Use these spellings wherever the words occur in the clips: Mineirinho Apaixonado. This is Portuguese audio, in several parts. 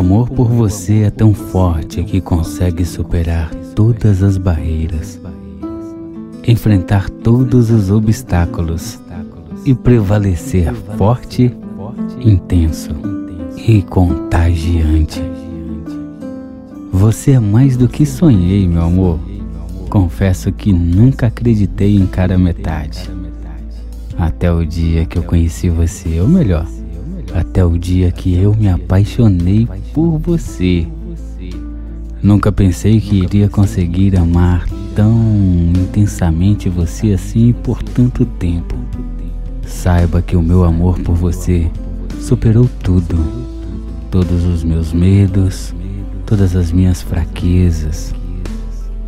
amor por você é tão forte que consegue superar todas as barreiras, enfrentar todos os obstáculos e prevalecer forte, intenso e contagiante. Você é mais do que sonhei, meu amor. Confesso que nunca acreditei em cara metade. Até o dia que eu conheci você, ou melhor, até o dia que eu me apaixonei por você. Nunca pensei que iria conseguir amar tão intensamente você assim por tanto tempo. Saiba que o meu amor por você superou tudo. Todos os meus medos, todas as minhas fraquezas.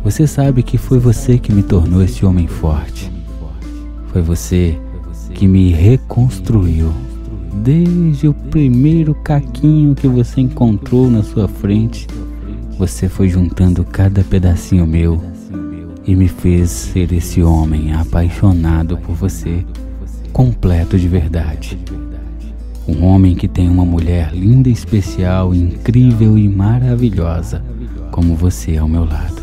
Você sabe que foi você que me tornou este homem forte. Foi você que me reconstruiu. Desde o primeiro caquinho que você encontrou na sua frente, você foi juntando cada pedacinho meu e me fez ser esse homem apaixonado por você, completo de verdade. Um homem que tem uma mulher linda, especial, incrível e maravilhosa, como você ao meu lado.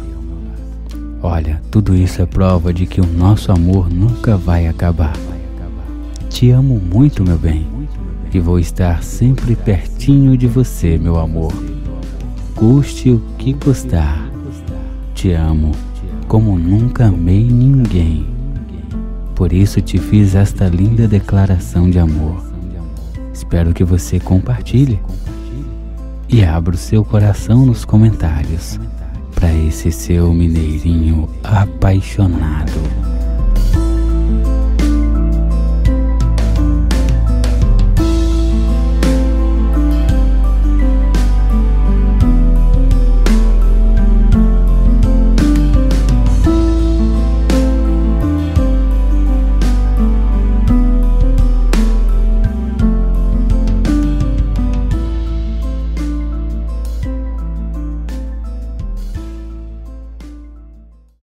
Olha, tudo isso é prova de que o nosso amor nunca vai acabar. Te amo muito, meu bem. E vou estar sempre pertinho de você, meu amor. Custe o que custar. Te amo como nunca amei ninguém. Por isso te fiz esta linda declaração de amor. Espero que você compartilhe. E abra o seu coração nos comentários para esse seu mineirinho apaixonado.